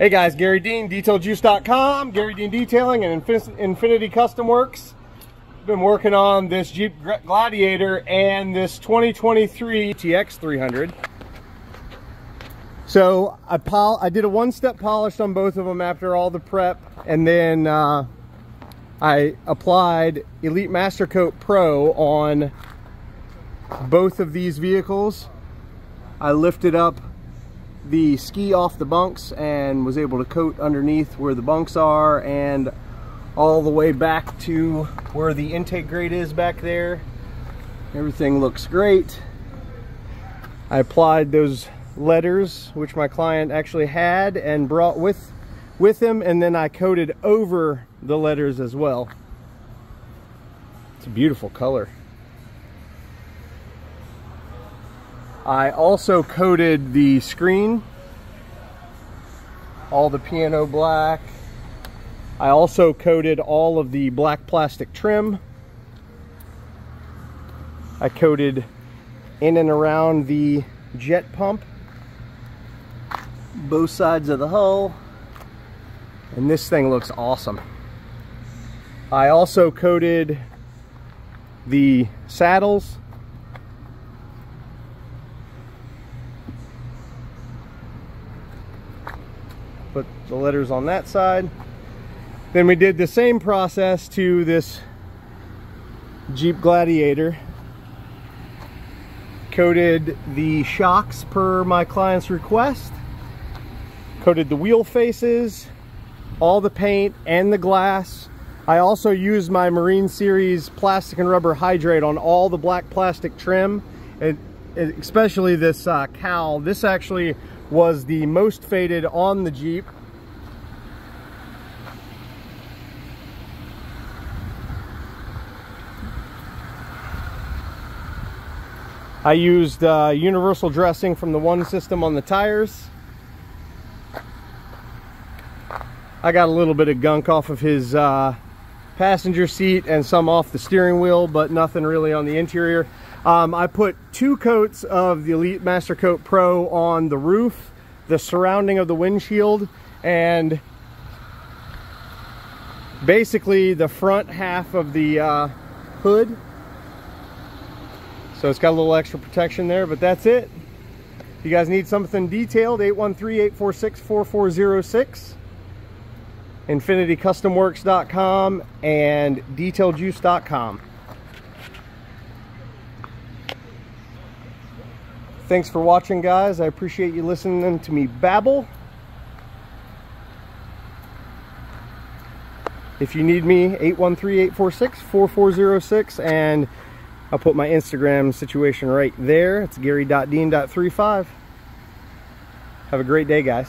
Hey guys, Garry Dean, DetailJuice.com, Garry Dean Detailing and Infinity Custom Works. Been working on this Jeep Gladiator and this 2023 GTX300. So I did a one-step polish on both of them after all the prep, and then I applied Elite Master Coat Pro on both of these vehicles. I lifted up the ski off the bunks and was able to coat underneath where the bunks are and all the way back to where the intake grate is back there. Everything looks great. I applied those letters which my client actually had and brought with him, and then I coated over the letters as well. It's a beautiful color. I also coated the screen, all the piano black. I also coated all of the black plastic trim. I coated in and around the jet pump, both sides of the hull, and this thing looks awesome. I also coated the saddles, put the letters on that side. Then we did the same process to this Jeep Gladiator. Coated the shocks per my client's request. Coated the wheel faces, all the paint and the glass. I also used my Marine Series Plastic and Rubber Hydrate on all the black plastic trim, and especially this cowl. This actually was the most faded on the Jeep. I used universal dressing from the one system on the tires. I got a little bit of gunk off of his passenger seat and some off the steering wheel, but nothing really on the interior. I put two coats of the Elite Master Coat Pro on the roof, the surrounding of the windshield, and basically the front half of the hood. So it's got a little extra protection there, but that's it. If you guys need something detailed, 813-846-4406. InfinityCustomWorks.com and DetailJuice.com. Thanks for watching, guys. I appreciate you listening to me babble. If you need me, 813-846-4406, and I'll put my Instagram situation right there. It's garry.dean.35. Have a great day, guys.